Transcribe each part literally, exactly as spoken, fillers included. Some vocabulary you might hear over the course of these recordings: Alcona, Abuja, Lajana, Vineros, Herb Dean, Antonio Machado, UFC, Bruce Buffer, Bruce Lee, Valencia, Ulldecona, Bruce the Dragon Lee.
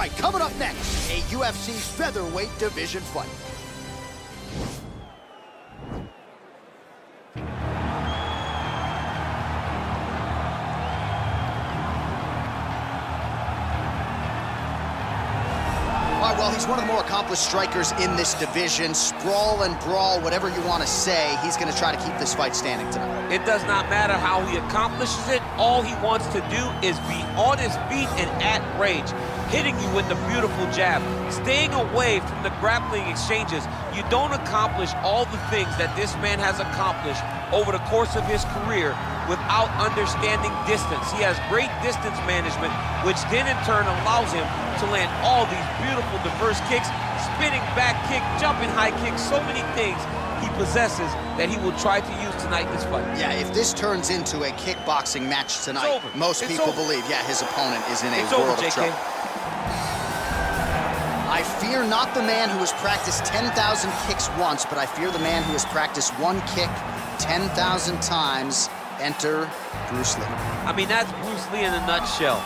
right, coming up next, a U F C featherweight division fight. Well, he's one of the more accomplished strikers in this division. Sprawl and brawl, whatever you want to say, he's going to try to keep this fight standing tonight. It does not matter how he accomplishes it. All he wants to do is be on his feet and at range, hitting you with the beautiful jab, staying away from the grappling exchanges. You don't accomplish all the things that this man has accomplished over the course of his career without understanding distance. He has great distance management, which then in turn allows him to land all these beautiful, diverse kicks, spinning back kick, jumping high kick, so many things he possesses that he will try to use tonight this fight. Yeah, if this turns into a kickboxing match tonight, most it's people over. believe, yeah, his opponent is in a it's world over, of trouble. I fear not the man who has practiced ten thousand kicks once, but I fear the man who has practiced one kick ten thousand times. Enter Bruce Lee. I mean, that's Bruce Lee in a nutshell.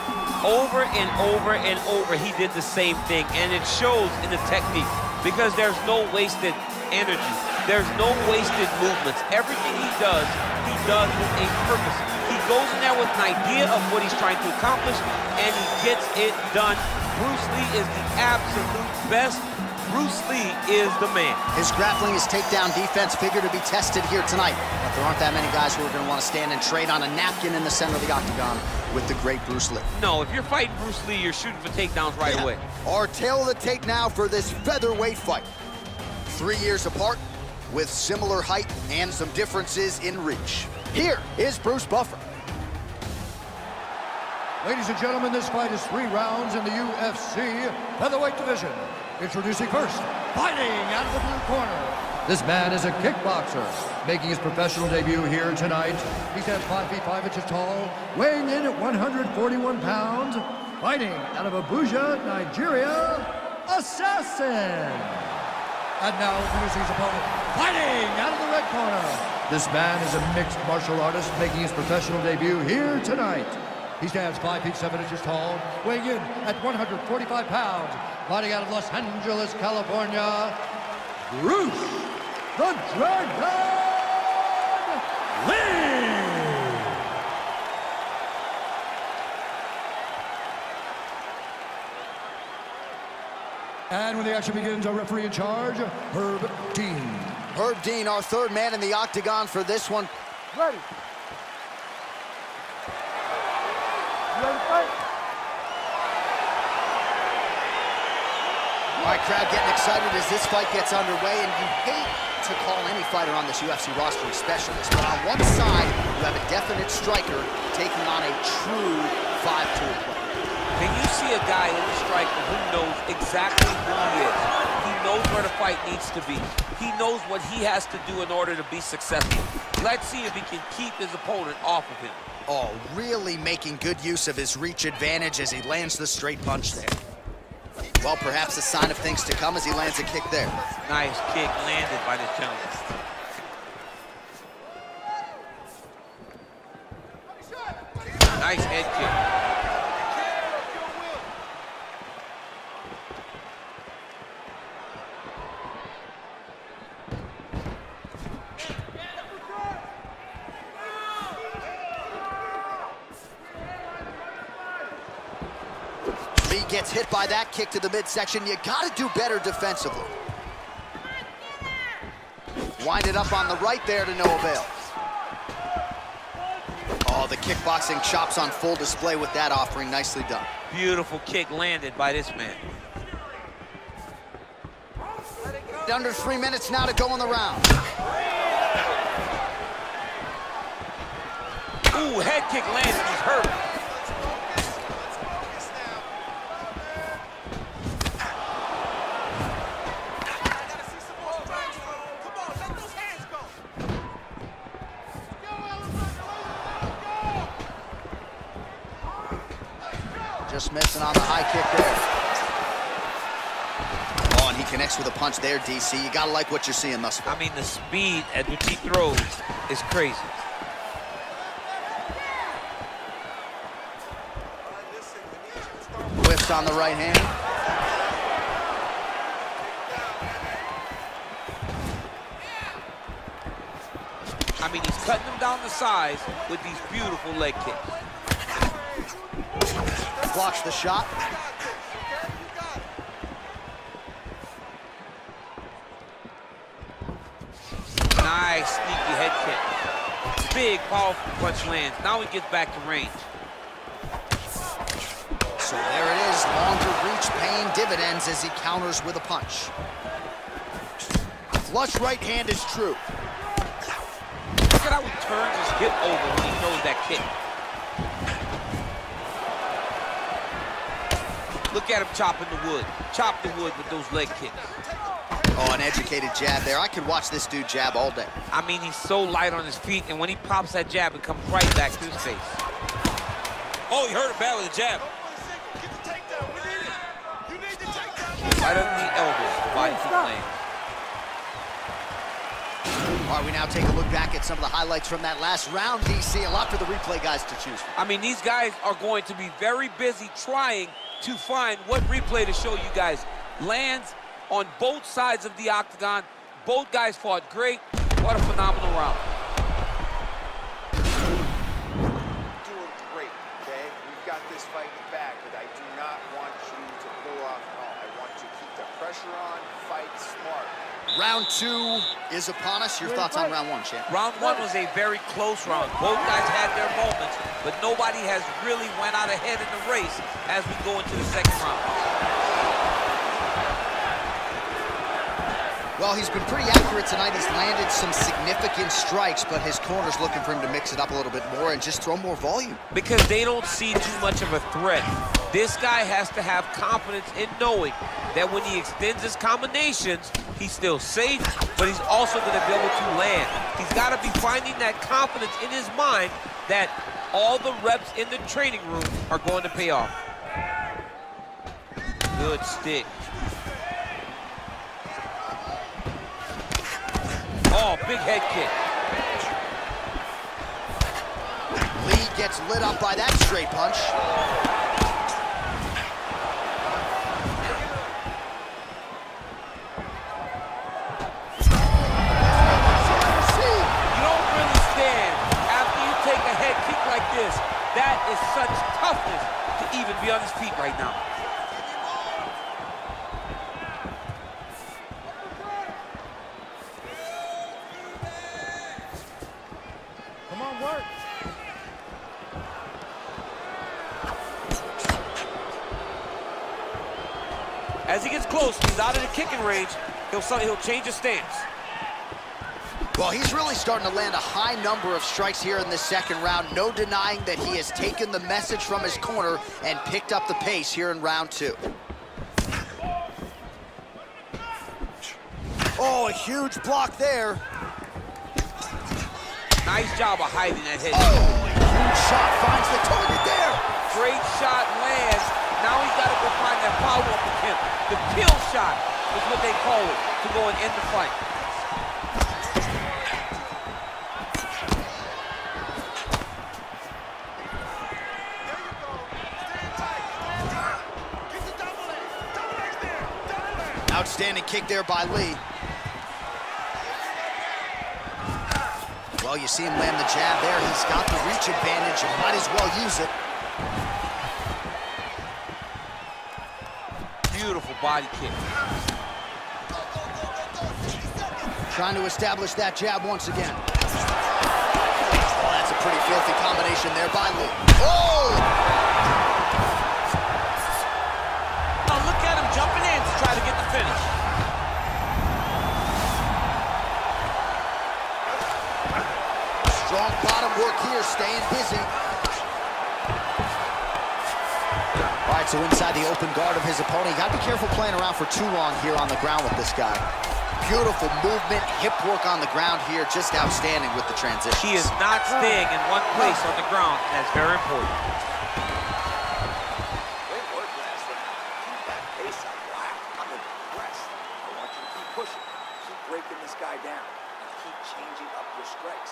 Over and over and over, he did the same thing, and it shows in the technique because there's no wasted energy. There's no wasted movements. Everything he does, he does with a purpose. He goes in there with an idea of what he's trying to accomplish, and he gets it done. Bruce Lee is the absolute best. Bruce Lee is the man. His grappling, his takedown defense figure to be tested here tonight. But there aren't that many guys who are going to want to stand and trade on a napkin in the center of the octagon with the great Bruce Lee. No, if you're fighting Bruce Lee, you're shooting for takedowns right yeah. away. Our tale of the tape now for this featherweight fight. Three years apart, with similar height and some differences in reach. Here is Bruce Buffer. Ladies and gentlemen, this fight is three rounds in the U F C featherweight division. Introducing first, fighting out of the blue corner. This man is a kickboxer, making his professional debut here tonight. He stands five feet five inches tall, weighing in at one hundred forty-one pounds, fighting out of Abuja, Nigeria, Assassin. And now introducing his opponent, fighting out of the red corner. This man is a mixed martial artist, making his professional debut here tonight. He stands five feet seven inches tall, weighing in at one hundred forty-five pounds, fighting out of Los Angeles, California, Bruce the Dragon Lee! And when the action begins, our referee in charge, Herb Dean. Herb Dean, our third man in the octagon for this one. Ready. You ready to fight? All right, crowd getting excited as this fight gets underway, and you hate to call any fighter on this U F C roster a specialist, but on one side, you have a definite striker taking on a true five-tool player. Can you see a guy in the striker who knows exactly who he is? He knows where the fight needs to be. He knows what he has to do in order to be successful. Let's see if he can keep his opponent off of him. Oh, really making good use of his reach advantage as he lands the straight punch there. Well, perhaps a sign of things to come as he lands a kick there. Nice kick landed by the challenger. Nice head kick. He gets hit by that kick to the midsection. You got to do better defensively. Wind it up on the right there to no avail. Oh, the kickboxing chops on full display with that offering. Nicely done. Beautiful kick landed by this man. Under three minutes now to go in the round. Ooh, head kick landed. He's hurt. Just missing on the high kick there. Oh, and he connects with a punch there, D C. You gotta like what you're seeing thus far. I mean, the speed at which he throws is crazy. Whips on the right hand. I mean, he's cutting them down the sides with these beautiful leg kicks. Blocks the shot. Nice sneaky head kick. Big, powerful punch lands. Now he gets back to range. So there it is, longer reach paying dividends as he counters with a punch. Flush right hand is true. Look at how he turns his hip over when he throws that kick. Look at him chopping the wood. Chop the wood with those leg kicks. Oh, an educated jab there. I could watch this dude jab all day. I mean, he's so light on his feet, and when he pops that jab, it comes right back to his face. Oh, he hurt him bad with the jab. Right up the elbow. Why is he playing? All right, we now take a look back at some of the highlights from that last round, D C. A lot for the replay guys to choose from. I mean, these guys are going to be very busy trying to find what replay to show you guys. Lands on both sides of the octagon. Both guys fought great. What a phenomenal round. Doing great, okay? We've got this fight in the bag, but I do not want you to pull off at all. I want you to keep the pressure on, fight smart. Round two is upon us. Your thoughts on round one, champ? Round one was a very close round. Both guys had their moments, but nobody has really went out ahead in the race as we go into the second round. Well, he's been pretty accurate tonight. He's landed some significant strikes, but his corner's looking for him to mix it up a little bit more and just throw more volume. Because they don't see too much of a threat. This guy has to have confidence in knowing that when he extends his combinations, he's still safe, but he's also going to be able to land. He's got to be finding that confidence in his mind that all the reps in the training room are going to pay off. Good stick. Oh, big head kick. Lee gets lit up by that straight punch. You don't really stand after you take a head kick like this. That is such toughness to even be on his feet right now. As he gets close, he's out of the kicking range, he'll, he'll change his stance. Well, he's really starting to land a high number of strikes here in this second round. No denying that he has taken the message from his corner and picked up the pace here in round two. Oh, a huge block there. Nice job of hiding that hit. Oh, a huge shot finds the target there. Great shot lands. Now he's got to go find that follow-up attempt. The kill shot is what they call it to go and end the fight. There you go. Stand tight. Stand tight. Get the double leg. Double leg there. Double leg. Outstanding kick there by Lee. Well, you see him land the jab there. He's got the reach advantage and might as well use it. Beautiful body kick. Trying to establish that jab once again. Oh, that's a pretty filthy combination there by Lee. Oh! Oh, look at him jumping in to try to get the finish. Strong bottom work here, staying busy. All right, so inside the open guard of his opponent, you got to be careful playing around for too long here on the ground with this guy. Beautiful movement, hip work on the ground here, just outstanding with the transition. He is not staying in one place on the ground, and that's very important. Great work last round. Keep that pace on black. I'm impressed. I want you to keep pushing, keep breaking this guy down, and keep changing up your strikes.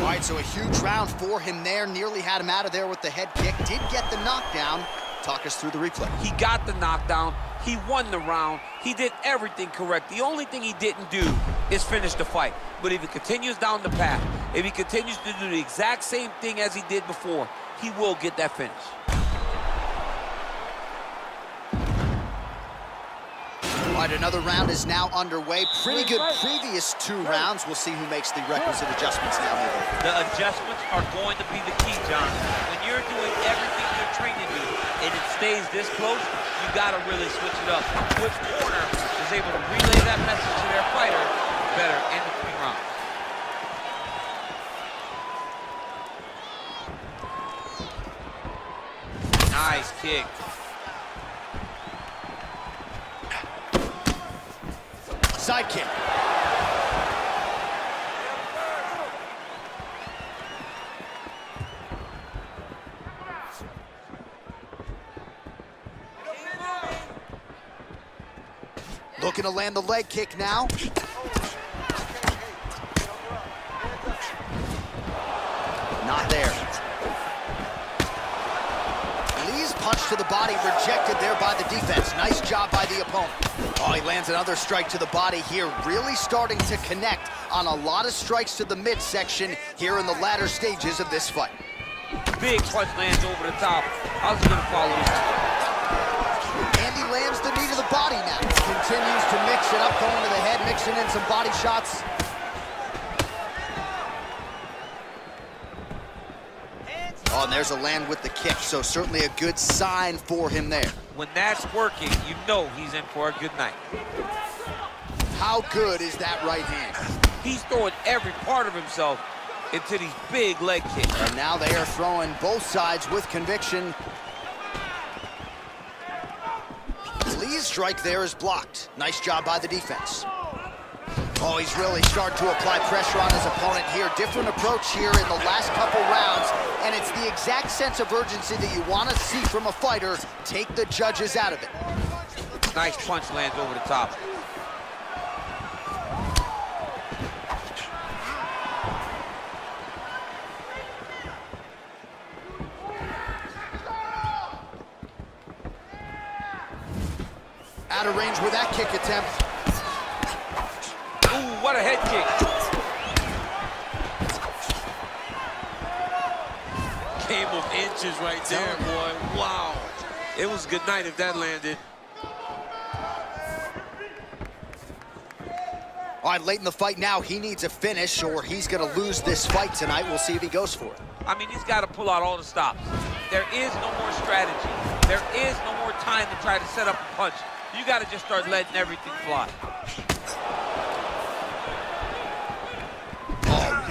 All right, so a huge round for him there. Nearly had him out of there with the head kick. Did get the knockdown. Talk us through the replay. He got the knockdown. He won the round. He did everything correct. The only thing he didn't do is finish the fight. But if he continues down the path, if he continues to do the exact same thing as he did before, he will get that finish. All right, another round is now underway. Pretty good previous two rounds. We'll see who makes the requisite adjustments now. The adjustments are going to be the key, John. When you're doing everything you're trained to do and it stays this close, you got to really switch it up. Which corner is able to relay that message to their fighter better in between rounds. Nice kick. Side kick. Looking to land the leg kick now. Not there. Lee's punch to the body rejected there by the defense. Nice job by the opponent. Oh, he lands another strike to the body here, really starting to connect on a lot of strikes to the midsection here in the latter stages of this fight. Big punch lands over the top. How's he gonna follow this? And he lands the knee to the body now. Continues to mix it up, going to the head, mixing in some body shots. Oh, and there's a land with the kick, so certainly a good sign for him there. When that's working, you know he's in for a good night. How good is that right hand? He's throwing every part of himself into these big leg kicks. And now they are throwing both sides with conviction. Lee's strike there is blocked. Nice job by the defense. Oh, he's really starting to apply pressure on his opponent here. Different approach here in the last couple rounds, and it's the exact sense of urgency that you want to see from a fighter. Take the judges out of it. Nice punch lands over the top. Out of range with that kick attempt. What a head kick. Game of inches right there, boy. Wow. It was a good night if that landed. All right, late in the fight now, he needs a finish or he's going to lose this fight tonight. We'll see if he goes for it. I mean, he's got to pull out all the stops. There is no more strategy. There is no more time to try to set up a punch. You got to just start letting everything fly.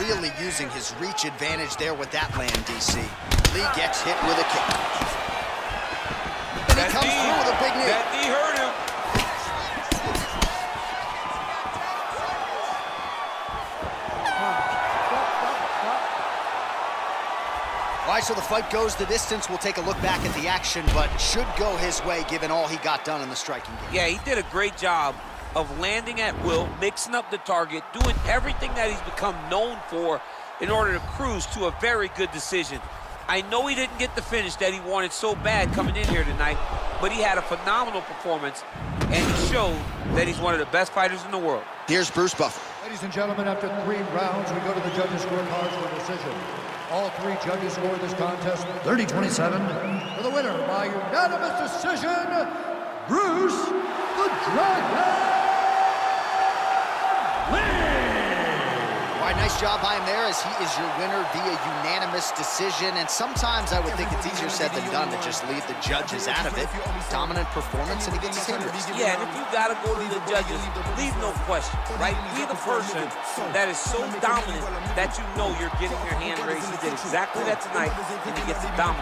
Really using his reach advantage there with that land, D C. Lee gets hit with a kick. And he comes through with a big knee. That knee hurt him. All right, so the fight goes the distance. We'll take a look back at the action, but should go his way given all he got done in the striking game. Yeah, he did a great job of landing at will, mixing up the target, doing everything that he's become known for in order to cruise to a very good decision. I know he didn't get the finish that he wanted so bad coming in here tonight, but he had a phenomenal performance, and he showed that he's one of the best fighters in the world. Here's Bruce Buffer. Ladies and gentlemen, after three rounds, we go to the judges' scorecards for a decision. All three judges scored this contest thirty twenty-seven for the winner by unanimous decision, Bruce the Dragon Lee! All right, nice job by him there as he is your winner via unanimous decision. And sometimes I would think it's easier said than done to just leave the judges out of it. Dominant performance and he gets his interest. Yeah, and if you got to go to the judges, leave no question, right? Be the person that is so dominant that you know you're getting your hand raised. He did exactly that tonight and he gets it dominant.